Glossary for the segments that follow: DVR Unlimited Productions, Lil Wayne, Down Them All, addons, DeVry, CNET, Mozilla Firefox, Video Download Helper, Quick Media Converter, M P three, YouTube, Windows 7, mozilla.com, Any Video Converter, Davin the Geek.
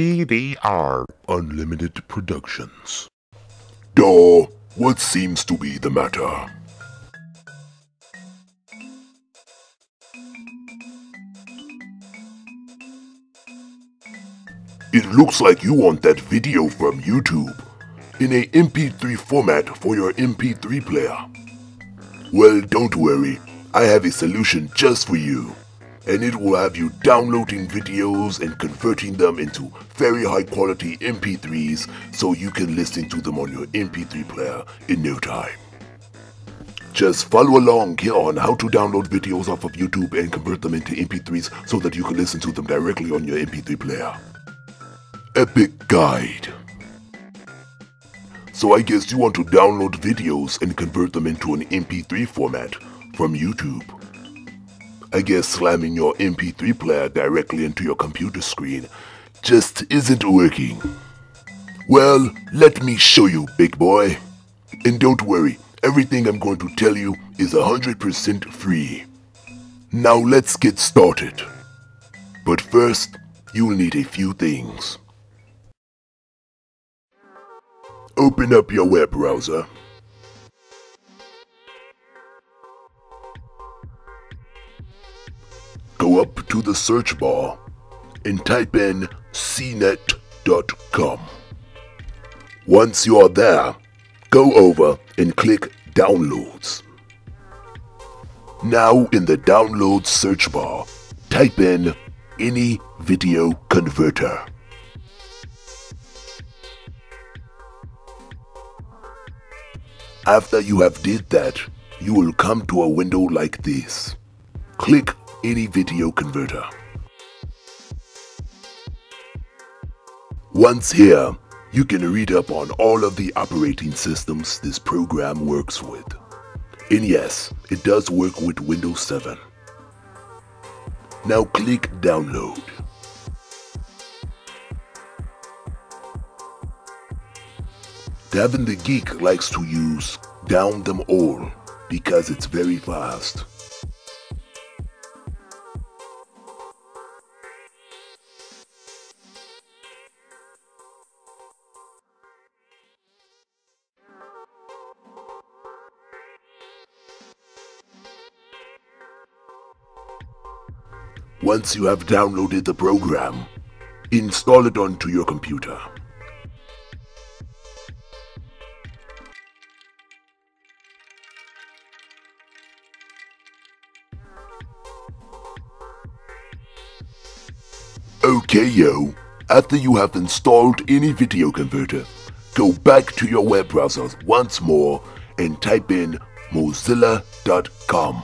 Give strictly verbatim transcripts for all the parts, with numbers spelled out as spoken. D V R Unlimited Productions. Duh, what seems to be the matter? It looks like you want that video from YouTube in a M P three format for your M P three player. Well, don't worry, I have a solution just for you. And it will have you downloading videos and converting them into very high quality M P threes so you can listen to them on your M P three player in no time. Just follow along here on how to download videos off of YouTube and convert them into M P threes so that you can listen to them directly on your M P three player. Epic guide. So I guess you want to download videos and convert them into an M P three format from YouTube. I guess slamming your M P three player directly into your computer screen just isn't working. Well, let me show you, big boy. And don't worry, everything I'm going to tell you is one hundred percent free. Now let's get started. But first, you'll need a few things. Open up your web browser. Go up to the search bar and type in C net dot com. Once you are there, go over and click Downloads. Now in the Downloads search bar, type in Any Video Converter. After you have did that, you will come to a window like this. Click Any Video Converter. Once here, you can read up on all of the operating systems this program works with. And yes, it does work with Windows seven. Now click Download. Davin the Geek likes to use Down Them All because it's very fast. Once you have downloaded the program, install it onto your computer. Okay, yo, after you have installed Any Video Converter, go back to your web browser once more and type in mozilla dot com.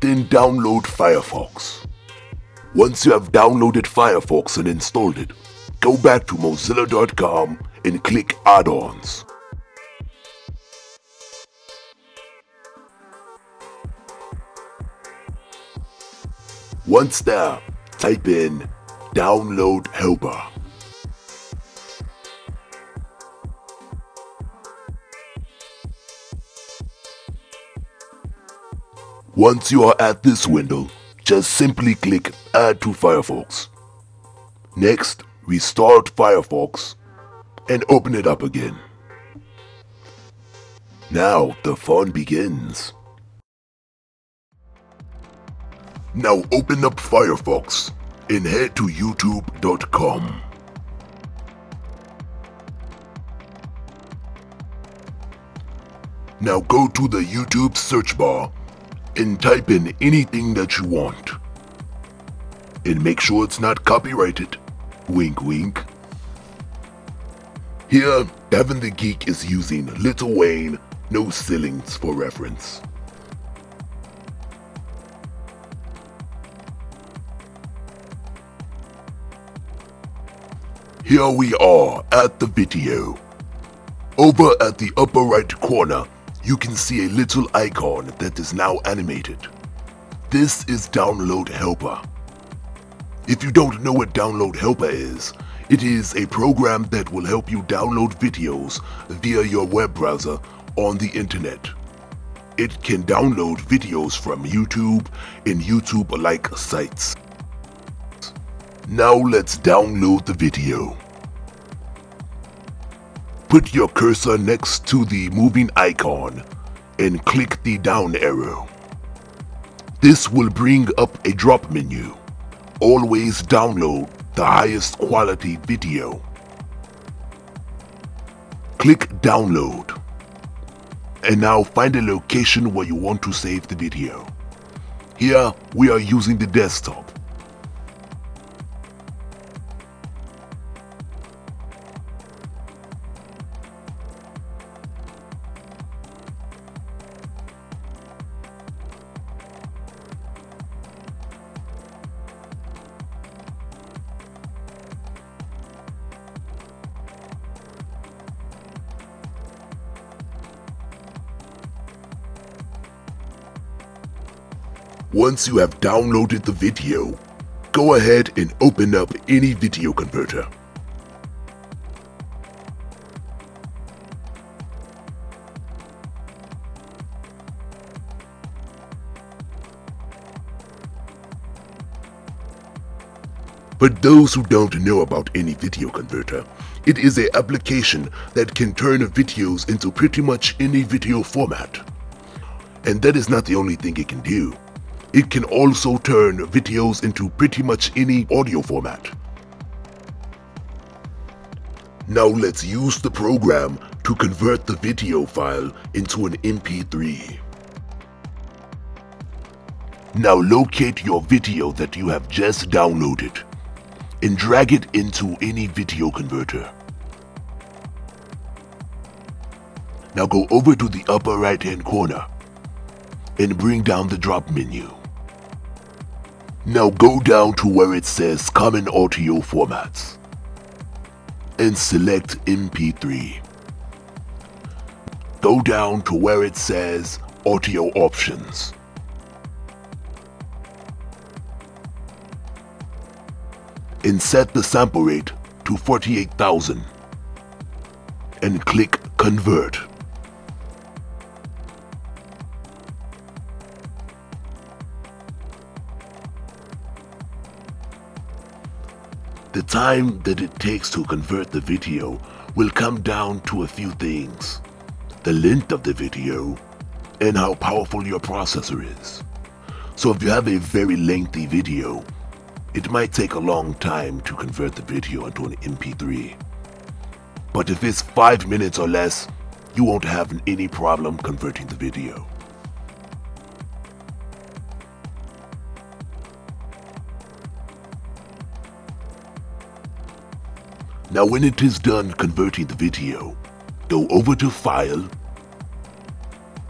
Then download Firefox. Once you have downloaded Firefox and installed it, go back to mozilla dot com and click Add-ons. Once there, type in Download Helper. Once you are at this window, just simply click Add to Firefox. Next, restart Firefox and open it up again. Now the fun begins. Now open up Firefox and head to YouTube dot com. Now go to the YouTube search bar and type in anything that you want. And make sure it's not copyrighted. Wink wink. Here, Davin the Geek is using Lil Wayne, No Ceilings for reference. Here we are at the video. Over at the upper right corner, you can see a little icon that is now animated. This is Download Helper. If you don't know what Download Helper is, it is a program that will help you download videos via your web browser on the internet. It can download videos from YouTube and YouTube-alike sites. Now let's download the video. Put your cursor next to the moving icon and click the down arrow. This will bring up a drop menu. Always download the highest quality video. Click download. And now find a location where you want to save the video. Here we are using the desktop. Once you have downloaded the video, go ahead and open up Any Video Converter. For those who don't know about Any Video Converter, it is an application that can turn videos into pretty much any video format. And that is not the only thing it can do. It can also turn videos into pretty much any audio format. Now let's use the program to convert the video file into an M P three. Now locate your video that you have just downloaded and drag it into Any Video Converter. Now go over to the upper right hand corner and bring down the drop menu. Now go down to where it says Common Audio Formats and select M P three. Go down to where it says Audio Options. And set the sample rate to forty-eight thousand and click Convert. The time that it takes to convert the video will come down to a few things: the length of the video and how powerful your processor is. So if you have a very lengthy video, it might take a long time to convert the video into an M P three. But if it's five minutes or less, you won't have any problem converting the video. Now when it is done converting the video, go over to File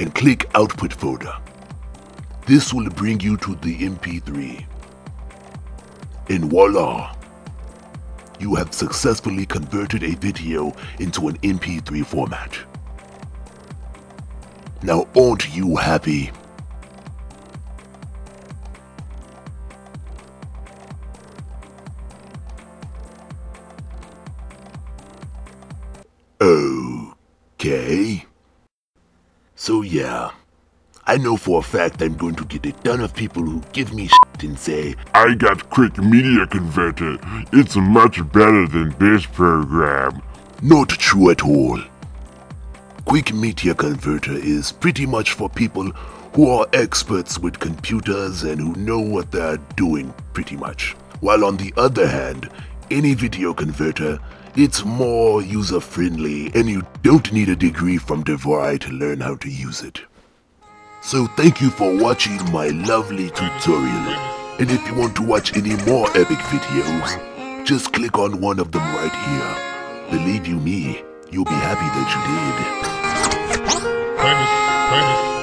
and click Output folder. This will bring you to the M P three. And voila! You have successfully converted a video into an M P three format. Now aren't you happy? Okay. So yeah, I know for a fact I'm going to get a ton of people who give me shit and say, "I got Quick Media Converter. It's much better than this program." Not true at all. Quick Media Converter is pretty much for people who are experts with computers and who know what they're doing pretty much. While on the other hand, Any Video Converter, it's more user-friendly and you don't need a degree from DeVry to learn how to use it. So thank you for watching my lovely tutorial, and if you want to watch any more epic videos, just click on one of them right here. Believe you me, you'll be happy that you did.